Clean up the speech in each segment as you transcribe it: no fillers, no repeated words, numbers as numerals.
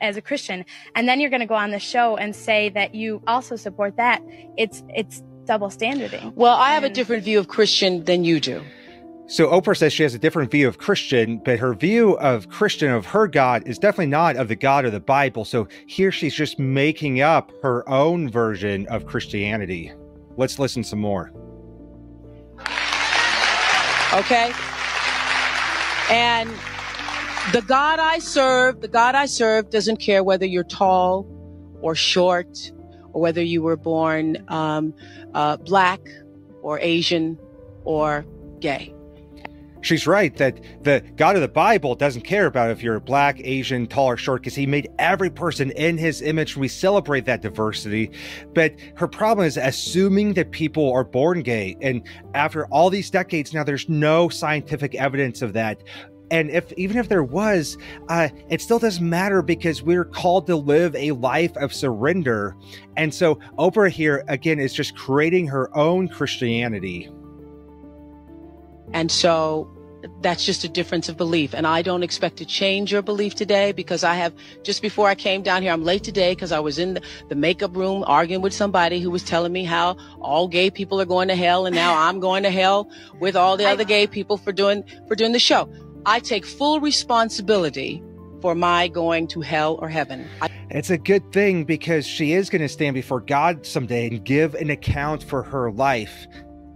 as a Christian, and then you're going to go on the show and say that you also support that, it's double standarding. Well, I have a different view of Christian than you do. So Oprah says she has a different view of Christian, but her view of Christian, of her God, is definitely not of the God of the Bible. So here she's just making up her own version of Christianity. Let's listen some more. Okay. And the God I serve doesn't care whether you're tall or short, or whether you were born black or Asian or gay. She's right that the God of the Bible doesn't care about if you're black, Asian, tall, or short, because he made every person in his image. We celebrate that diversity. But her problem is assuming that people are born gay. And after all these decades now, there's no scientific evidence of that. And even if there was, it still doesn't matter because we're called to live a life of surrender. And so Oprah here, again, is just creating her own Christianity. And so that's just a difference of belief. And I don't expect to change your belief today because I have, just before I came down here, I'm late today because I was in the makeup room arguing with somebody who was telling me how all gay people are going to hell. And now I'm going to hell with all the other gay people for doing the show. I take full responsibility for my going to hell or heaven. It's a good thing because she is going to stand before God someday and give an account for her life.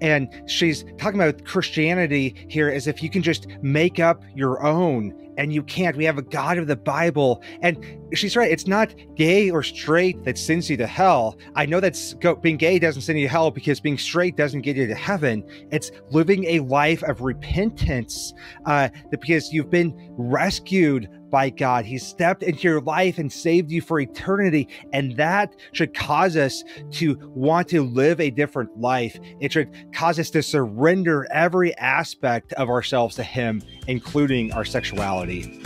And she's talking about Christianity here as if you can just make up your own, and you can't. We have a God of the Bible. And she's right. It's not gay or straight that sends you to hell. I know that being gay doesn't send you to hell because being straight doesn't get you to heaven. It's living a life of repentance because you've been rescued by God. He stepped into your life and saved you for eternity. And that should cause us to want to live a different life. It should cause us to surrender every aspect of ourselves to him, including our sexuality.